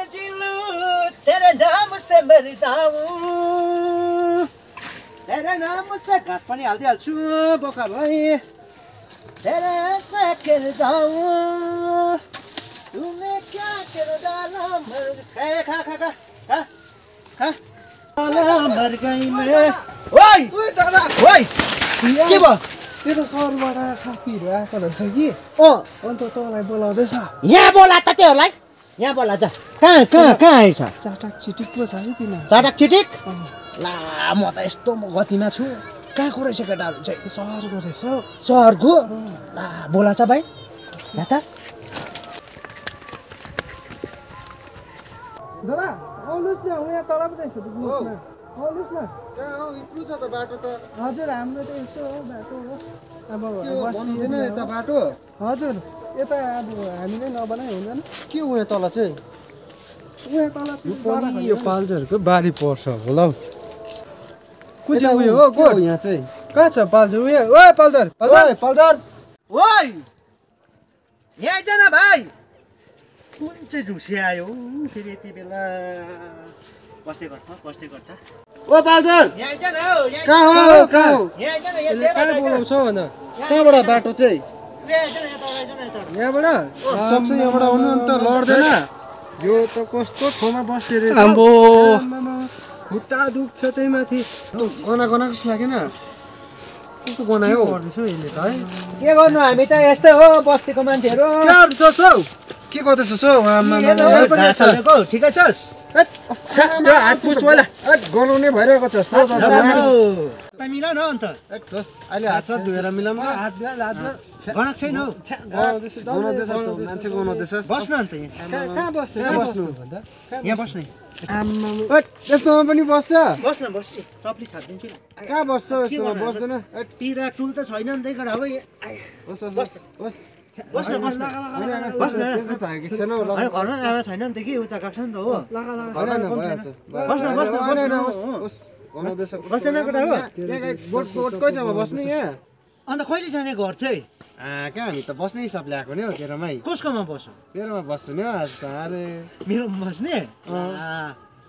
सजीलू तेरे नाम से मर जाऊं तेरे नाम से घास पानी हल्दी हल्चू बोका भाई तेरे से कर जाऊं तूने क्या कर डाला मर गई खा खा खा खा खा डाला मर गई मैं वाई वाई क्या बात तेरा सार वाला साथी रहा तो लड़की ओ अंतो तो नहीं बोला देसा ये बोला तते हो लाई ये बोला जा कहाँ ऐसा चाटक चिटिक वो सारी तीन चाटक चिटिक ला मोटा इस्तो मोगती में छू कहाँ कोरे से कटा जाए सार को देसा सार को ला बोला था भाई जाता दादा ऑलवेज ना हमें तालाब नहीं सकते Always na. Yeah, improve sa tabato ta. Hazur, hamne to isko tabato. Abao. Bandi na tabato. Hazur, ita hamne na banay hunda na. Kya huye tala chay? Huye tala. Pani yo paljar ko bari porsa bolao. Kuch huye ho ko. Kya chay? Kacha paljar huye. Oye paljar, paljar, paljar. Oye. Ye jana bhai. Kunche juice ayo. Phir eti bela. कस्ते करता कस्ते करता ओ पालजन यहाँ आइज न हो कहाँ हो यहाँ आइज न यहाँ तेरा बोलाउँछ भने कहाँबाट बाटो चाहिँ यहाँबाट सक्छ यहाँबाट आउनु अन्त लड्दैन यो त कस्तो खोमा बस्थे रे अम्बो खुट्टा दुख्छ त्यहीमाथि गना गना कस्तो लागेन कस्तो गनायो गर्दैछौ यसले त है के गर्नु हामी त यस्तै हो बस्तीको मान्छेहरु के गर्दैछौ के गर्दैछौ आमा आमा ठीक छ त्यो हात पुछ वाला हट गनाउने भइरहेको छ सर त मिला न अन्त हट बस अहिले हात छ धुएर मिलाम न हात हात गनाक छैन हो गनाउँदैछ त मान्छे गनाउँदैछ बस्नु अन्त यहाँ कहाँ बस्छ बस्नु भन्दा यहाँ बस्नै आम्मा हट यस्तोमा पनि बस्छ बस्न बस्छ चपली छाड्दिन्छु कहाँ बस्छ यस्तोमा बस्दैन हट पिरा टुल त छैन नि त्यकडा हो बस बस बस बस्न बस्न बस्न त्यस्तो त हैक छैन होला घरमा आमा छैन नि त के उता गक्छ नि त हो घरमा भएछ बस्न बस्न बस गनाउँदैछ बस्दैन केटा हो बोट बोट कै छ बस्नु यहाँ अनि कहिले जाने घर चाहिँ के हामी त बस्ने हिसाबले आको नि हो तेरामै कसकोमा बस्छु तेरामा बस्छु नि आज त अरे मेरो बस्ने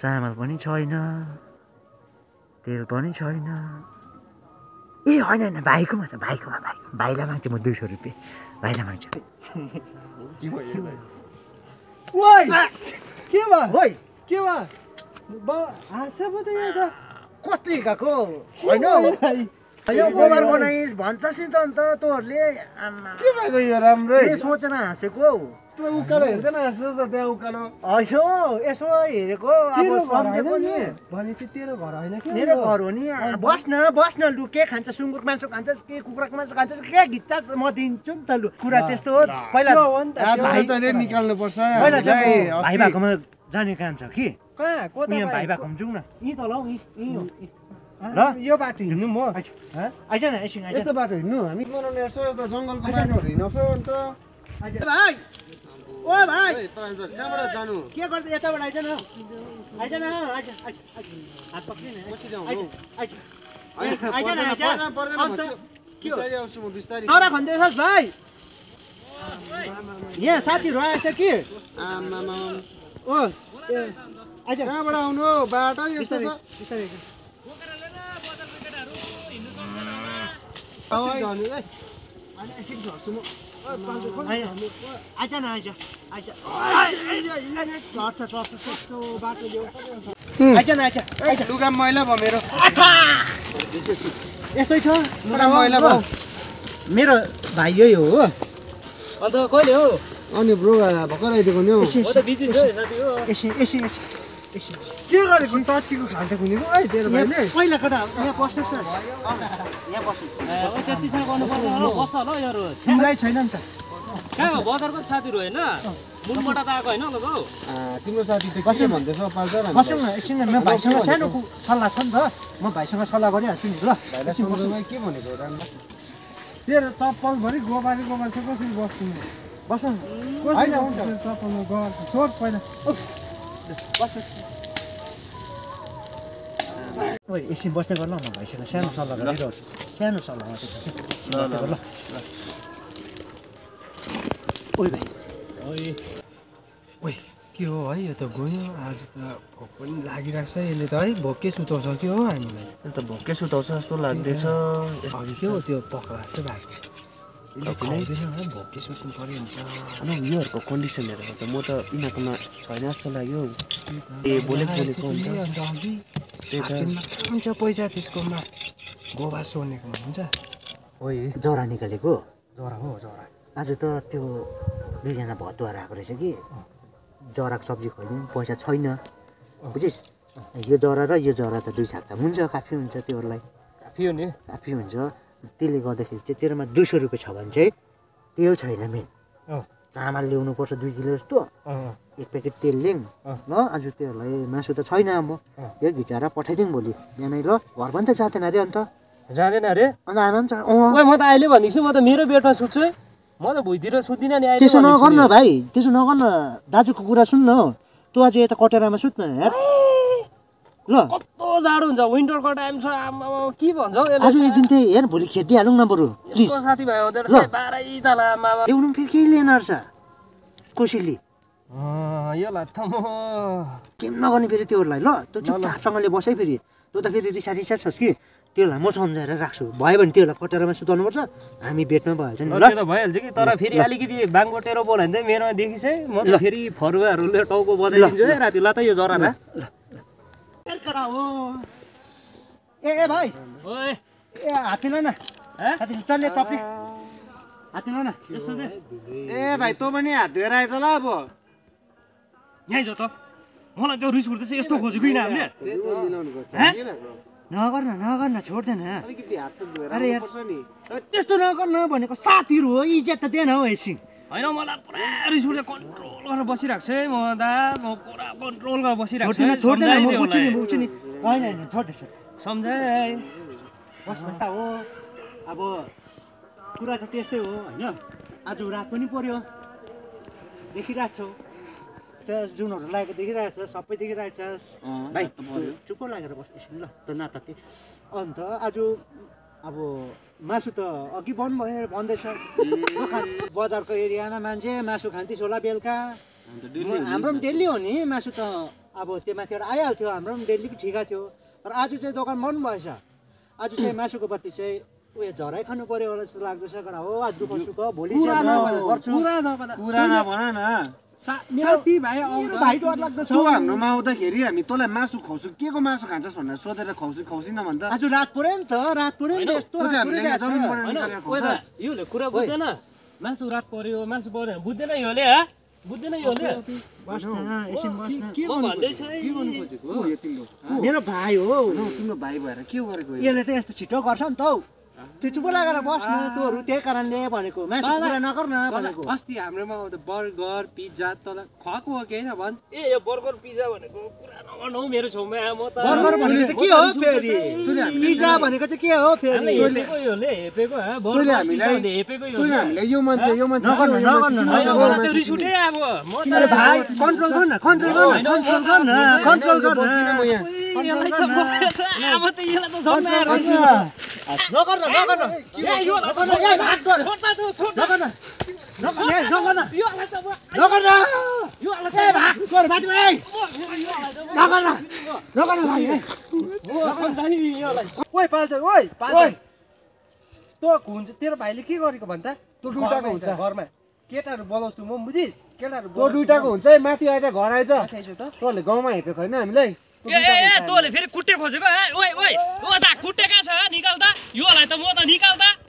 चामल पनि छैन तेल पनि छैन ए हैन हैन भाइकोमा छ भाइकोमा भाइलाई माग्छु म 200 रुपैयाँ भाइलाई माग्छु के भयो ओइ के भयो ओइ के भयो हाँसे पो त यहाँ त कति गएको हैन यो गोबर बनाइस् भन्छस् नि त अन्त तोहरुले आमा के भएको यो राम्रै के सोचेर हाँसेको हौ उकालो हेर्दैन जस्तो त्यहाँ उकालो हैसो यसो हेरेको अब सम्झेको नि भनेपछि तेरो घर हैन के मेरो घर हो नि बस्न बस्न लु के खान्छ सुँगुरको मासु खान्छ के कुखुराको मासु खान्छ के घिच्चास म दिन्छु नि त लु कुरा त्यस्तो हो पहिला आजले निकाल्नु पर्छ पहिला चाहिँ भाइ भएकोमा जाने काम छ कि कहाँ को त भाइ भएकोमा जाउँ न यी त लौ यी हो ल यो बाटो हिँड्नु म आइज न एकछिन आइज यस्तो बाटो हिँड्नु हामी मनाउने यसो यस्तो जंगलको बाटोहरु हिँड्छौ नि त आइज भाइ ओ भाइ कहाँबाट जानु के गर्छ यताबाट आइज न हात पक्रिन पछि जाऊ आइज आइज अन्त के हो तर भन्दैछस् भाइ यहाँ साथी रहेछ कि आमामा ओ आइज कहाँबाट आउनु बाटो यस्तो छ बिस्तारै बोकेर ल न बजारको केटाहरु हिँड्नु सक्छ होला जानु है अनि एकछिन झर्छु म आइज न आइज आइज आइज लुगा मैला भयो मेरो यस्तै छ लुगा मैला भयो मेरो भाइ यही हो अन्त कहिले हो अनि ब्रो भर्खर आइदिएको नि हौ म त बिजी छु साथी हो के गरेको टट्टीको खाल्टा खुनेको है तेरो भाइले पहिला कता यहाँ बस्नुहोस् न यहाँ बस्नु त्यति साह्रो गर्नुपर्छ होला बस्छ होला यहाँहरु तिमीलाई छैन नि त कहाँ बजारको साथीहरु हैन म وي كيو هاي تبغوني عزت أقول لحقي رأسي اللي تاي بوكيس وتوصل كيو هاي أنت بوكيس وتوصل استول لديسا أبي كيو تيو بقى سبعة لكن هاي بوكيس ممكن فارين أنا وياه كونديشن ده بس موتا إنا كمان فاينانس تلا يو إيه بولك كوندا أكيد أنت بويزة تسكو ما غوار سوني كمان أنت وي زورا نيكالي كو زورا هو زورا عزت تيو ديجنا بعض وراء كريسكي جارك سبزي خوردیم پوشش چای نه، بچیش یه جاره را یه جاره تا دویش هفته منجا کافی منجا تی ورلای کافیه نه کافی منجا تیلی گرده خیلی تیر ما 200 روپه چهون چه تیل چای نمین زامالی اونو پوشش 2 کیلو است تو یک پکیت تیل لیم نه آنچه تی ورلای من شود چای نه امو یه گیتاره پرتدیم بولی یه نیلو واربند چهات نری انتا چهات نری آنها همون چه اوه ما تا ایلی بانیشیم ما تا میره بیارن سوچه ما تو بودی را سودی ننیایی. تی سونا کن نه باهی تی سونا کن دادو کوکورا سون نه تو آجی تا کوتاه را مسود نه هر نه کتو زارون جا وینتر کت ایم شو کی بانجا آجی یه دن تی یه بولی کتی آلون نبرو پلیز ساتی باید ادر سه برای دلار ما اونم پیکی لی نرسه کوشیلی یا لاتم کیم نگانی پیری تی ورلای نه تو چه سعی لباسای پیری تو دفتری ریشاری شش کی تیلا موسم زهره رخشو باید بند تیلا کوتاه من سودان مرد همی بیت من باید نه نه باید چی تارا فری علی کی دی بانگ کوتاه رو بولند میرم دیکیسه ماست فری فروه روله تاو کو باید اینجوری راتی لاتا یه زورا نه کراو ای باید ای آتی نه آتی سودان لی تاپی آتی نه ای باید تو منی آتی رای زلاب نه چطور حالا تو ریس کرده سی استو خوزی گی نه نه ना करना छोड़ देना अरे यार तेज तो ना करना बने को साथी रो ये जेट देना हो ऐसी आई ना माला पूरा रिश्वत कंट्रोल कर बसी रख से मोदा मो पूरा कंट्रोल कर बसी रख से छोड़ देना मुझे नहीं आई नहीं छोड़ दे समझे बस बताओ अब पूरा तो तेज तो ना आज रात को नहीं पोरियो देखी रात हो चस जून और लाइक देखी रहा है चस सब पे देखी रहा है चस नहीं चुको लाइक रहा है इसलिए तो ना तकी अंत आजू अब मासू तो अगी बंद है बंद है सर बाजार का एरिया में मांझे मासू खांटी सोला बेल का हमरम डेली होनी मासू तो अब ते मैं तेरा आया थियो हमरम डेली की ठीका थियो पर आजू चाहे दोगन मन बाय सा आजू चाहे मासू को बत्ती चाहे وی جارای خانو پری ولی سراغ دشمن کرده او آدم کشور که بولی جارای کورا نه بنا نه ساتی باید آورد باید وارد لگ دشمن تو هم نماو دکیریم میتونه ماسو خوزی کیه کو ماسو کنچس من نشود در خوزی نمانده آجو رات پرند است تو رات پرند است خوزس یو ل کورا بوده نه ماسو رات پریو ماسو بوده بوده نه یوله ها بوده نه یوله باش نه اشیم باش نه کی بانده شاید کی بانده کوچیک کویه تیم دو میرا باهی او تیم دو باهی باره کیو باره کویه یه لطیف است چیتو کارشان تو تی چوب لگاره باش نه تو روته کرنده بانی کو من شکر نکردم بانی کو استی همراه ما اون برگر پیزا تو لگ خواک و که نه بان یه برگر پیزا بانی کو کردن آنو میره شوم همه تا برگر بانی تو کیه پیری تو نه پیزا بانی که کیه پیری تو نه ایپیکو ها برگر پیزا نه ایپیکو تو نه یومان چه نگار نه تو ریشوده هم و ما بای کنترل کن اما تو یه لحظه زمان می‌رسی. نگار نه. نگار نه. وای پالتر. تو کونج تیر بالی کی گاری کبنده؟ تو دوتا کونج. گارم. केटा र बोलाउँछु म बुझिस केटा र बोलाउँछु दुईटा को हुन्छ है माथि आइज घर आइज तोले गाउँमा हेपे छैन हामीलाई ए तोले फेरि कुटे खोजेको ओइ ओइ ओ दा कुटे का छ निकाल दा योलाई त म त निकाल दा